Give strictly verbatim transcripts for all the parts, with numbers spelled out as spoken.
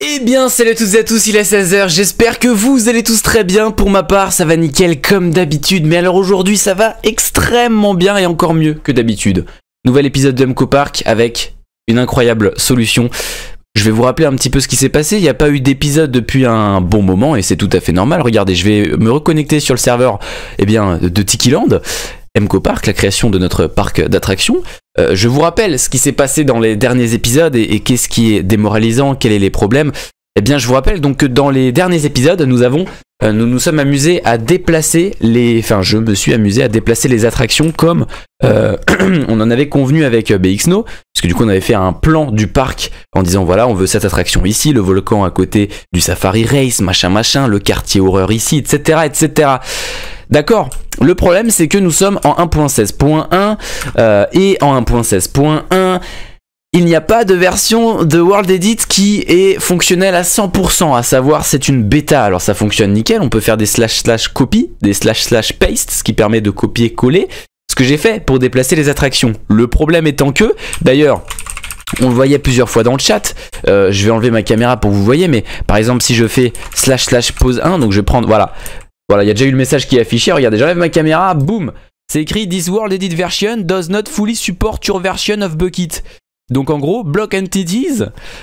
Eh bien salut à toutes et à tous, il est seize heures, j'espère que vous allez tous très bien. Pour ma part ça va nickel comme d'habitude, mais alors aujourd'hui ça va extrêmement bien et encore mieux que d'habitude. Nouvel épisode de MCo Park avec une incroyable solution. Je vais vous rappeler un petit peu ce qui s'est passé, il n'y a pas eu d'épisode depuis un bon moment et c'est tout à fait normal. Regardez, je vais me reconnecter sur le serveur eh bien, de Tiki Land, MCo Park, la création de notre parc d'attractions. Euh, je vous rappelle ce qui s'est passé dans les derniers épisodes et, et qu'est-ce qui est démoralisant, quels sont les problèmes. Eh bien, je vous rappelle donc que dans les derniers épisodes, nous avons, euh, nous nous sommes amusés à déplacer les, enfin, je me suis amusé à déplacer les attractions comme euh, on en avait convenu avec B X N O, parce que du coup, on avait fait un plan du parc en disant voilà, on veut cette attraction ici, le volcan à côté du Safari Race, machin, machin, le quartier horreur ici, et cetera, et cetera. D'accord. Le problème, c'est que nous sommes en un point seize point un euh, et en un point seize point un, il n'y a pas de version de WorldEdit qui est fonctionnelle à cent pour cent, à savoir c'est une bêta. Alors ça fonctionne nickel, on peut faire des slash slash copy, des slash slash paste, ce qui permet de copier-coller ce que j'ai fait pour déplacer les attractions. Le problème étant que, d'ailleurs... on le voyait plusieurs fois dans le chat, euh, je vais enlever ma caméra pour que vous voyez, mais par exemple si je fais slash slash pause un, donc je vais prendre, voilà, voilà, il y a déjà eu le message qui est affiché, regardez, j'enlève ma caméra, boum, c'est écrit This WorldEdit version does not fully support your version of bucket. Donc en gros, block entities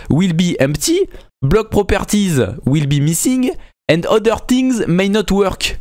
will be empty, block properties will be missing, and other things may not work.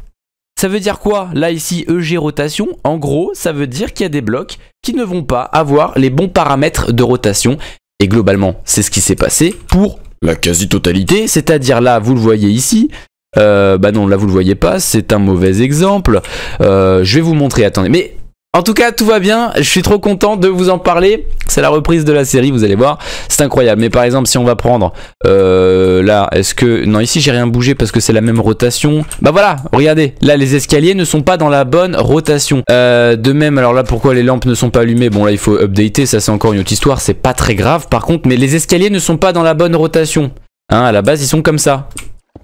Ça veut dire quoi? Là ici, E G rotation, en gros, ça veut dire qu'il y a des blocs qui ne vont pas avoir les bons paramètres de rotation. Et globalement, c'est ce qui s'est passé pour la quasi-totalité. C'est-à-dire là, vous le voyez ici. Euh, bah non, là vous le voyez pas, c'est un mauvais exemple. Euh, je vais vous montrer, attendez. Mais en tout cas, tout va bien, je suis trop content de vous en parler. C'est la reprise de la série, vous allez voir. C'est incroyable, mais par exemple, si on va prendre... Euh, là, est-ce que... Non, ici, j'ai rien bougé parce que c'est la même rotation. Bah voilà, regardez, là, les escaliers ne sont pas dans la bonne rotation. Euh, de même, alors là, pourquoi les lampes ne sont pas allumées? Bon, là, il faut updater, ça, c'est encore une autre histoire. C'est pas très grave, par contre, mais les escaliers ne sont pas dans la bonne rotation. Hein, à la base, ils sont comme ça.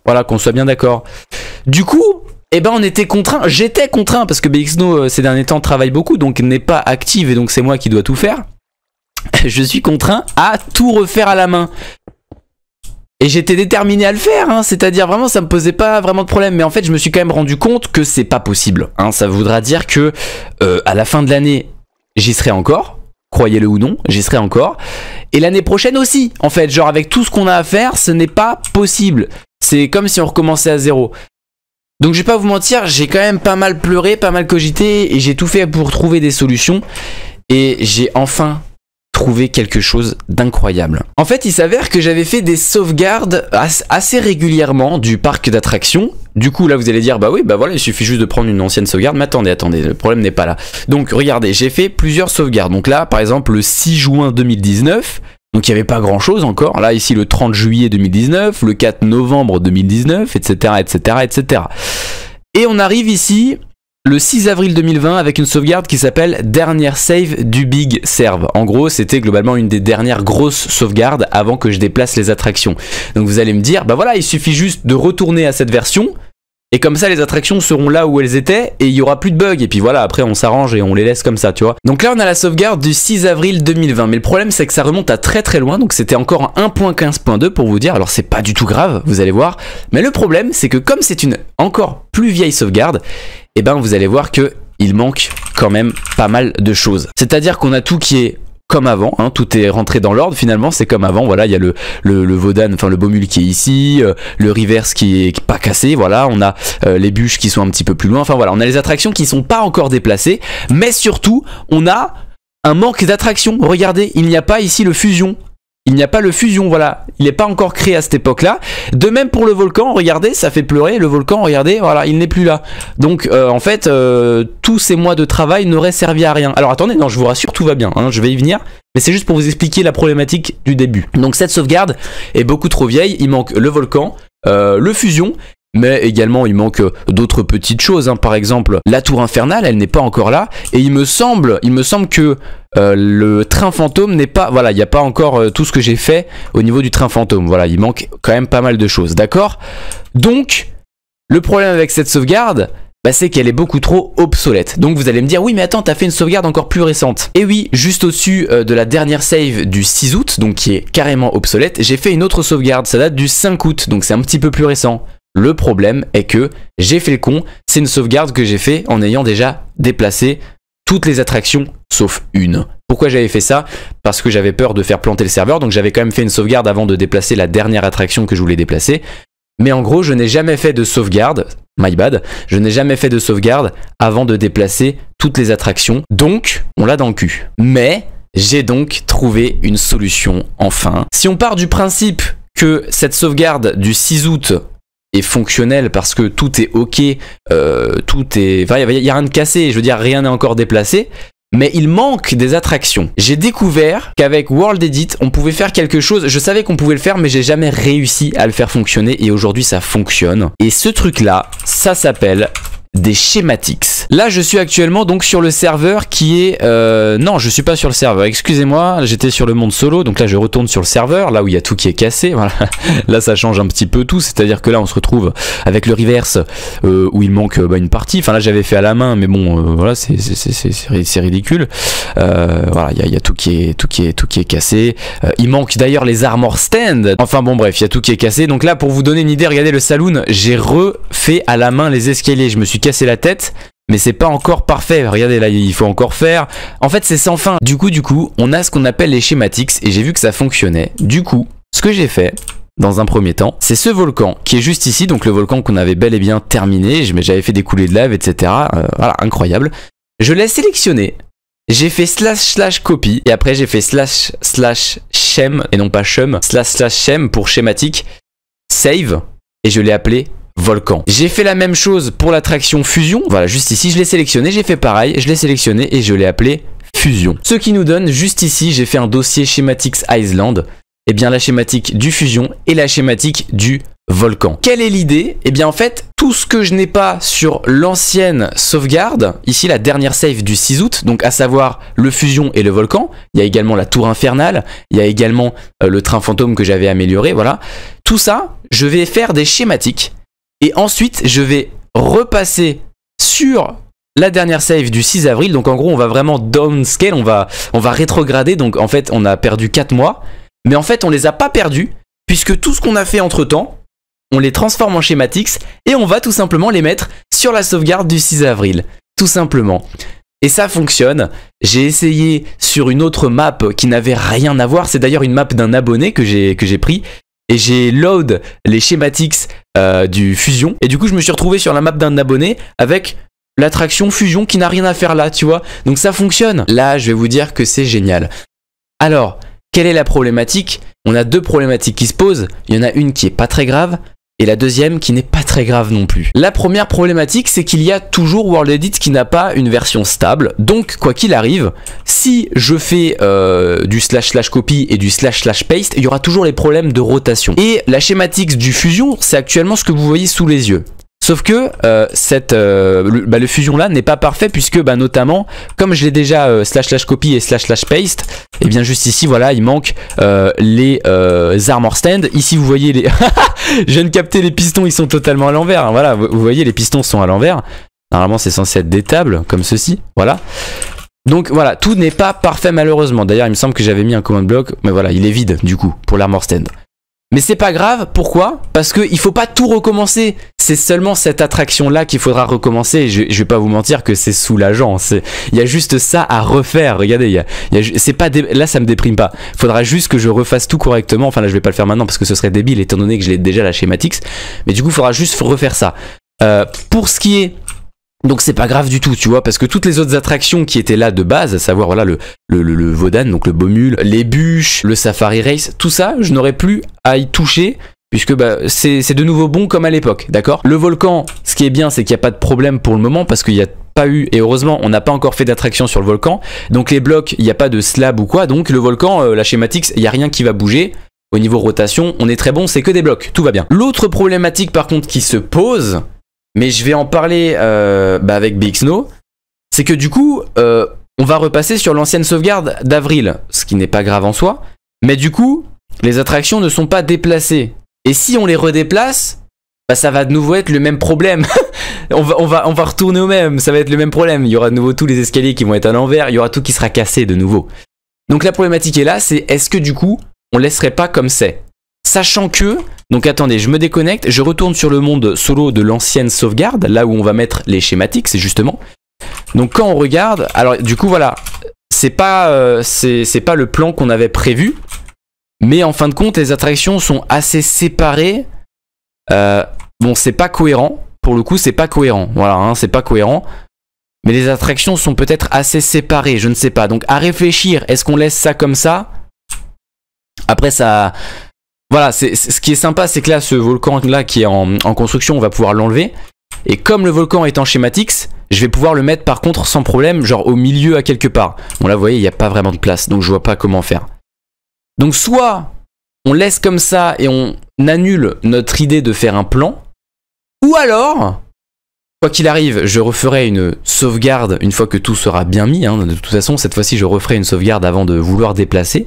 Voilà, qu'on soit bien d'accord. Du coup... eh ben on était contraint, j'étais contraint parce que B X N O ces derniers temps travaille beaucoup donc n'est pas active et donc c'est moi qui dois tout faire. Je suis contraint à tout refaire à la main. Et j'étais déterminé à le faire, hein. C'est-à-dire vraiment ça me posait pas vraiment de problème. Mais en fait je me suis quand même rendu compte que c'est pas possible. Hein. Ça voudra dire que euh, à la fin de l'année j'y serai encore. Croyez-le ou non, j'y serai encore. Et l'année prochaine aussi en fait. Genre avec tout ce qu'on a à faire ce n'est pas possible. C'est comme si on recommençait à zéro. Donc je vais pas vous mentir, j'ai quand même pas mal pleuré, pas mal cogité et j'ai tout fait pour trouver des solutions et j'ai enfin trouvé quelque chose d'incroyable. En fait il s'avère que j'avais fait des sauvegardes assez régulièrement du parc d'attractions. Du coup là vous allez dire bah oui bah voilà il suffit juste de prendre une ancienne sauvegarde. Mais attendez, attendez, le problème n'est pas là. Donc regardez, j'ai fait plusieurs sauvegardes. Donc là par exemple le six juin deux mille dix-neuf, donc il n'y avait pas grand chose encore, là ici le trente juillet deux mille dix-neuf, le quatre novembre deux mille dix-neuf, et cetera et cetera et cetera. Et on arrive ici le six avril deux mille vingt avec une sauvegarde qui s'appelle dernière save du BXNO. En gros c'était globalement une des dernières grosses sauvegardes avant que je déplace les attractions. Donc vous allez me dire bah voilà il suffit juste de retourner à cette version et comme ça les attractions seront là où elles étaient et il n'y aura plus de bugs et puis voilà après on s'arrange et on les laisse comme ça tu vois. Donc là on a la sauvegarde du six avril deux mille vingt mais le problème c'est que ça remonte à très très loin donc c'était encore en un point quinze point deux pour vous dire, alors c'est pas du tout grave vous allez voir mais le problème c'est que comme c'est une encore plus vieille sauvegarde et eh ben vous allez voir que il manque quand même pas mal de choses. C'est à dire qu'on a tout qui est comme avant, hein, tout est rentré dans l'ordre finalement, c'est comme avant, voilà, il y a le, le, le Vaudan, enfin le Baumule qui est ici, euh, le Reverse qui est pas cassé, voilà, on a euh, les bûches qui sont un petit peu plus loin, enfin voilà, on a les attractions qui sont pas encore déplacées, mais surtout, on a un manque d'attractions, regardez, il n'y a pas ici le Fusion, il n'y a pas le Fusion, voilà, il n'est pas encore créé à cette époque-là, de même pour le Volcan, regardez, ça fait pleurer, le Volcan, regardez, voilà, il n'est plus là, donc euh, en fait, euh, tous ces mois de travail n'auraient servi à rien. Alors attendez, non, je vous rassure, tout va bien, hein, je vais y venir, mais c'est juste pour vous expliquer la problématique du début. Donc cette sauvegarde est beaucoup trop vieille, il manque le Volcan, euh, le Fusion, mais également il manque d'autres petites choses, hein. Par exemple la tour infernale elle n'est pas encore là et il me semble, il me semble que euh, le train fantôme n'est pas, voilà il n'y a pas encore euh, tout ce que j'ai fait au niveau du train fantôme, voilà il manque quand même pas mal de choses, d'accord. Donc le problème avec cette sauvegarde bah c'est qu'elle est beaucoup trop obsolète. Donc vous allez me dire oui mais attends, t'as fait une sauvegarde encore plus récente. Et oui, juste au-dessus euh, de la dernière save du six août, donc qui est carrément obsolète, j'ai fait une autre sauvegarde, ça date du cinq août, donc c'est un petit peu plus récent. Le problème est que j'ai fait le con, c'est une sauvegarde que j'ai fait en ayant déjà déplacé toutes les attractions sauf une. Pourquoi j'avais fait ça? Parce que j'avais peur de faire planter le serveur, donc j'avais quand même fait une sauvegarde avant de déplacer la dernière attraction que je voulais déplacer. Mais en gros, je n'ai jamais fait de sauvegarde, my bad, je n'ai jamais fait de sauvegarde avant de déplacer toutes les attractions. Donc, on l'a dans le cul. Mais, j'ai donc trouvé une solution enfin. Si on part du principe que cette sauvegarde du six août est fonctionnelle parce que tout est ok, euh, tout est... Enfin, il n'y a rien de cassé, je veux dire, rien n'est encore déplacé. Mais il manque des attractions. J'ai découvert qu'avec WorldEdit, on pouvait faire quelque chose. Je savais qu'on pouvait le faire, mais j'ai jamais réussi à le faire fonctionner. Et aujourd'hui, ça fonctionne. Et ce truc-là, ça s'appelle des schématiques. Là, je suis actuellement donc sur le serveur qui est... Euh... Non, je suis pas sur le serveur. Excusez-moi, j'étais sur le monde solo. Donc là, je retourne sur le serveur, là où il y a tout qui est cassé. Voilà. Là, ça change un petit peu tout. C'est-à-dire que là, on se retrouve avec le reverse euh, où il manque bah, une partie. Enfin, là, j'avais fait à la main, mais bon, euh, voilà, c'est ridicule. Euh, voilà, il y a, y a tout qui est, tout qui est, tout qui est cassé. Euh, il manque d'ailleurs les armor stand. Enfin, bon, bref, il y a tout qui est cassé. Donc là, pour vous donner une idée, regardez le saloon. J'ai refait à la main les escaliers. Je me suis casser la tête, mais c'est pas encore parfait. Regardez là, il faut encore faire. En fait, c'est sans fin. Du coup, du coup, on a ce qu'on appelle les schématiques et j'ai vu que ça fonctionnait. Du coup, ce que j'ai fait dans un premier temps, c'est ce volcan qui est juste ici, donc le volcan qu'on avait bel et bien terminé. J'avais fait des coulées de lave, et cetera. Euh, voilà, incroyable. Je l'ai sélectionné. J'ai fait slash slash copy et après j'ai fait slash slash schem et non pas schem, slash slash schem pour schématique, save et je l'ai appelé volcan. J'ai fait la même chose pour l'attraction fusion. Voilà, juste ici, je l'ai sélectionné, j'ai fait pareil, je l'ai sélectionné et je l'ai appelé fusion. Ce qui nous donne, juste ici, j'ai fait un dossier schématiques Island. Et bien, la schématique du fusion et la schématique du volcan. Quelle est l'idée? Et bien, en fait, tout ce que je n'ai pas sur l'ancienne sauvegarde, ici, la dernière save du six août, donc à savoir le fusion et le volcan. Il y a également la tour infernale, il y a également euh, le train fantôme que j'avais amélioré, voilà. Tout ça, je vais faire des schématiques. Et ensuite, je vais repasser sur la dernière save du six avril. Donc en gros, on va vraiment downscale, on va, on va rétrograder. Donc en fait, on a perdu quatre mois. Mais en fait, on les a pas perdus, puisque tout ce qu'on a fait entre-temps, on les transforme en schématiques. Et on va tout simplement les mettre sur la sauvegarde du six avril. Tout simplement. Et ça fonctionne. J'ai essayé sur une autre map qui n'avait rien à voir. C'est d'ailleurs une map d'un abonné que j'ai que j'ai pris. Et j'ai load les schématiques euh, du fusion. Et du coup, je me suis retrouvé sur la map d'un abonné avec l'attraction fusion qui n'a rien à faire là, tu vois. Donc ça fonctionne. Là, je vais vous dire que c'est génial. Alors, quelle est la problématique? On a deux problématiques qui se posent. Il y en a une qui est pas très grave et la deuxième qui n'est pas très grave non plus. La première problématique, c'est qu'il y a toujours WorldEdit qui n'a pas une version stable. Donc, quoi qu'il arrive, si je fais euh, du slash slash copy et du slash slash paste, il y aura toujours les problèmes de rotation. Et la schématique du fusion, c'est actuellement ce que vous voyez sous les yeux. Sauf que euh, cette, euh, le, bah, le fusion là n'est pas parfait puisque bah, notamment, comme je l'ai déjà euh, slash slash copy et slash slash paste, et bien juste ici, voilà, il manque euh, les euh, armor stand. Ici, vous voyez les... Je viens de capter les pistons, ils sont totalement à l'envers. Hein, voilà, vous, vous voyez, les pistons sont à l'envers. Normalement, c'est censé être des tables, comme ceci, voilà. Donc voilà, tout n'est pas parfait malheureusement. D'ailleurs, il me semble que j'avais mis un command block, mais voilà, il est vide du coup, pour l'armor stand. Mais c'est pas grave, pourquoi? Parce qu'il faut pas tout recommencer. C'est seulement cette attraction-là qu'il faudra recommencer. Je, je vais pas vous mentir que c'est soulageant. Il y a juste ça à refaire. Regardez, y a, y a, c'est pas dé... là ça me déprime pas. Faudra juste que je refasse tout correctement. Enfin là je vais pas le faire maintenant parce que ce serait débile étant donné que je l'ai déjà la schématique. Mais du coup il faudra juste refaire ça. Euh, pour ce qui est... Donc c'est pas grave du tout, tu vois, parce que toutes les autres attractions qui étaient là de base, à savoir voilà le, le, le, le Vaudan, donc le Bomule, les bûches, le Safari Race, tout ça, je n'aurais plus à y toucher, puisque bah, c'est de nouveau bon comme à l'époque, d'accord? Le volcan, ce qui est bien, c'est qu'il n'y a pas de problème pour le moment, parce qu'il n'y a pas eu, et heureusement, on n'a pas encore fait d'attraction sur le volcan, donc les blocs, il n'y a pas de slab ou quoi, donc le volcan, euh, la schématique, il n'y a rien qui va bouger. Au niveau rotation, on est très bon, c'est que des blocs, tout va bien. L'autre problématique par contre qui se pose... Mais je vais en parler euh, bah avec B X N O. C'est que du coup, euh, on va repasser sur l'ancienne sauvegarde d'avril. Ce qui n'est pas grave en soi. Mais du coup, les attractions ne sont pas déplacées. Et si on les redéplace, bah ça va de nouveau être le même problème. on, va, on, va, on va retourner au même, ça va être le même problème. Il y aura de nouveau tous les escaliers qui vont être à l'envers, il y aura tout qui sera cassé de nouveau. Donc la problématique est là, c'est est-ce que du coup on laisserait pas comme c'est. Sachant que, donc attendez, je me déconnecte, je retourne sur le monde solo de l'ancienne sauvegarde, là où on va mettre les schématiques, c'est justement. Donc quand on regarde, alors du coup voilà, c'est pas, euh, c'est, c'est pas le plan qu'on avait prévu, mais en fin de compte les attractions sont assez séparées. Euh, bon, c'est pas cohérent, pour le coup c'est pas cohérent, voilà, hein, c'est pas cohérent. Mais les attractions sont peut-être assez séparées, je ne sais pas. Donc à réfléchir, est-ce qu'on laisse ça comme ça? Après ça... Voilà, c'est, c'est, ce qui est sympa, c'est que là, ce volcan-là qui est en, en construction, on va pouvoir l'enlever. Et comme le volcan est en schématix, je vais pouvoir le mettre par contre sans problème, genre au milieu à quelque part. Bon là, vous voyez, il n'y a pas vraiment de place, donc je vois pas comment faire. Donc soit on laisse comme ça et on annule notre idée de faire un plan, ou alors... Quoi qu'il arrive, je referai une sauvegarde une fois que tout sera bien mis. Hein. De toute façon, cette fois-ci, je referai une sauvegarde avant de vouloir déplacer.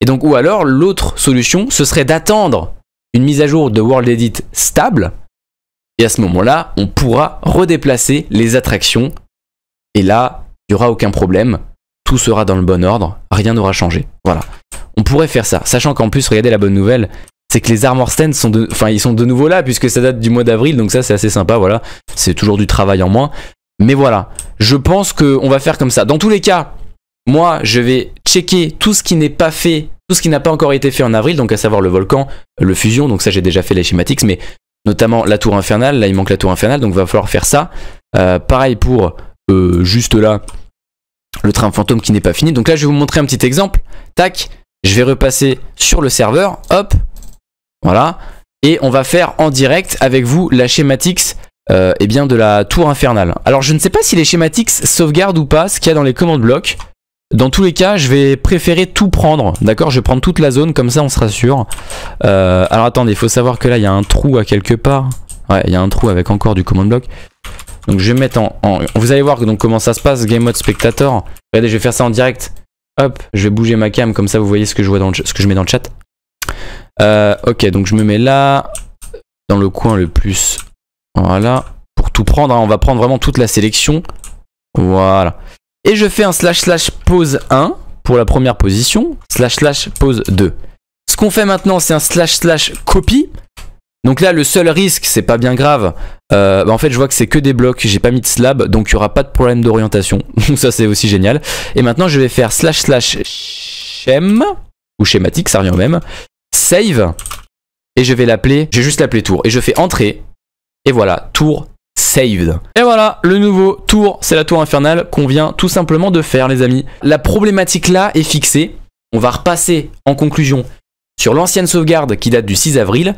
Et donc, ou alors, l'autre solution, ce serait d'attendre une mise à jour de WorldEdit stable. Et à ce moment-là, on pourra redéplacer les attractions. Et là, il n'y aura aucun problème. Tout sera dans le bon ordre. Rien n'aura changé. Voilà. On pourrait faire ça. Sachant qu'en plus, regardez la bonne nouvelle. C'est que les armor stands sont de, enfin ils sont de nouveau là puisque ça date du mois d'avril, donc ça c'est assez sympa, voilà, c'est toujours du travail en moins. Mais voilà, je pense qu'on va faire comme ça. Dans tous les cas, moi je vais checker tout ce qui n'est pas fait, tout ce qui n'a pas encore été fait en avril, donc à savoir le volcan, le fusion, donc ça j'ai déjà fait les schématiques, mais notamment la tour infernale, là il manque la tour infernale, donc il va falloir faire ça. Euh, pareil pour euh, juste là, le train fantôme qui n'est pas fini. Donc là je vais vous montrer un petit exemple, tac, je vais repasser sur le serveur, hop. Voilà, et on va faire en direct avec vous la schématix euh, eh bien de la tour infernale. Alors je ne sais pas si les schématix sauvegardent ou pas ce qu'il y a dans les commandes blocs. Dans tous les cas, je vais préférer tout prendre, d'accord? Je vais prendre toute la zone, comme ça on sera sûr. Euh, alors attendez, il faut savoir que là il y a un trou à quelque part. Ouais, il y a un trou avec encore du command block. Donc je vais mettre en... en... Vous allez voir donc, comment ça se passe, Game Mode Spectator. Regardez, je vais faire ça en direct. Hop, je vais bouger ma cam, comme ça vous voyez ce que je vois dans le... ce que je mets dans le chat. Euh, ok, donc je me mets là, dans le coin le plus, voilà, pour tout prendre, hein, on va prendre vraiment toute la sélection, voilà. Et je fais un slash slash pose un pour la première position, slash slash pose deux. Ce qu'on fait maintenant c'est un slash slash copie, donc là le seul risque, c'est pas bien grave, euh, bah en fait je vois que c'est que des blocs, j'ai pas mis de slab, donc il n'y aura pas de problème d'orientation, donc ça c'est aussi génial. Et maintenant je vais faire slash slash schem, ou schématique, ça revient au même. Save, et je vais l'appeler, je vais juste l'appeler tour, et je fais entrer, et voilà, tour saved. Et voilà, le nouveau tour, c'est la tour infernale qu'on vient tout simplement de faire, les amis. La problématique là est fixée, on va repasser en conclusion sur l'ancienne sauvegarde qui date du six avril,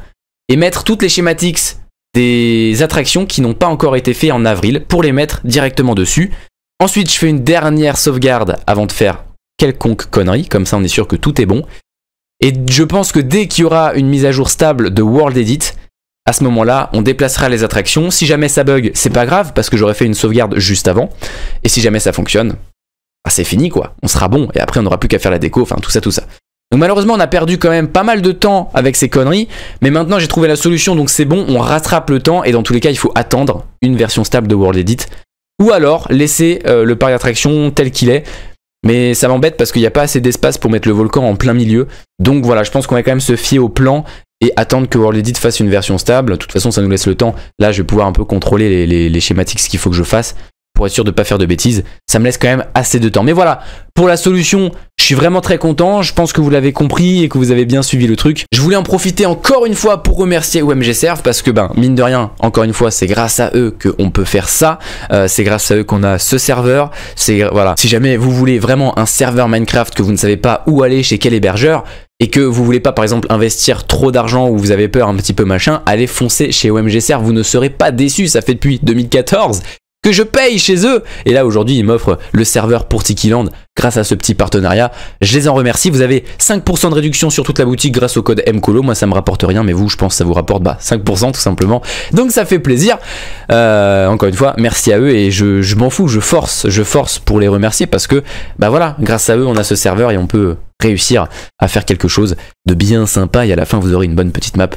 et mettre toutes les schématiques des attractions qui n'ont pas encore été faites en avril, pour les mettre directement dessus. Ensuite, je fais une dernière sauvegarde avant de faire quelconque connerie, comme ça on est sûr que tout est bon. Et je pense que dès qu'il y aura une mise à jour stable de WorldEdit, à ce moment-là, on déplacera les attractions. Si jamais ça bug, c'est pas grave, parce que j'aurais fait une sauvegarde juste avant. Et si jamais ça fonctionne, ah, c'est fini quoi, on sera bon. Et après, on n'aura plus qu'à faire la déco, enfin tout ça, tout ça. Donc malheureusement, on a perdu quand même pas mal de temps avec ces conneries. Mais maintenant, j'ai trouvé la solution, donc c'est bon, on rattrape le temps. Et dans tous les cas, il faut attendre une version stable de WorldEdit. Ou alors, laisser euh, le parc d'attractions tel qu'il est. Mais ça m'embête parce qu'il n'y a pas assez d'espace pour mettre le volcan en plein milieu. Donc voilà, je pense qu'on va quand même se fier au plan et attendre que WorldEdit fasse une version stable. De toute façon, ça nous laisse le temps. Là, je vais pouvoir un peu contrôler les, les, les schématiques, ce qu'il faut que je fasse pour être sûr de ne pas faire de bêtises. Ça me laisse quand même assez de temps. Mais voilà, pour la solution, je suis vraiment très content. Je pense que vous l'avez compris et que vous avez bien suivi le truc. Je voulais en profiter encore une fois pour remercier O M G Serve parce que, ben, mine de rien, encore une fois, c'est grâce à eux qu'on peut faire ça. Euh, c'est grâce à eux qu'on a ce serveur. C'est voilà. Si jamais vous voulez vraiment un serveur Minecraft que vous ne savez pas où aller, chez quel hébergeur, et que vous voulez pas par exemple investir trop d'argent ou vous avez peur un petit peu machin, allez foncer chez O M G Serve. Vous ne serez pas déçus. Ça fait depuis deux mille quatorze. Que je paye chez eux. Et là, aujourd'hui, ils m'offrent le serveur pour Tiki Land grâce à ce petit partenariat. Je les en remercie. Vous avez cinq pour cent de réduction sur toute la boutique grâce au code MColo. Moi, ça me rapporte rien, mais vous, je pense que ça vous rapporte bah, cinq pour cent tout simplement. Donc, ça fait plaisir. Euh, encore une fois, merci à eux et je, je m'en fous. Je force, je force pour les remercier parce que, bah voilà, grâce à eux, on a ce serveur et on peut réussir à faire quelque chose de bien sympa. Et à la fin, vous aurez une bonne petite map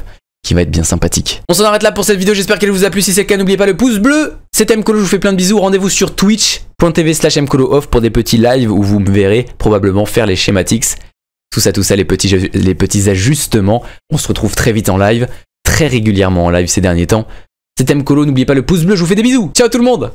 qui va être bien sympathique. On s'en arrête là pour cette vidéo, j'espère qu'elle vous a plu. Si c'est le cas, n'oubliez pas le pouce bleu. C'était MColo, je vous fais plein de bisous. Rendez-vous sur twitch point t v slash mcolo off pour des petits lives où vous me verrez probablement faire les schématiques. Tout ça, tout ça, les petits, les petits ajustements. On se retrouve très vite en live, très régulièrement en live ces derniers temps. C'était MColo, n'oubliez pas le pouce bleu, je vous fais des bisous. Ciao tout le monde!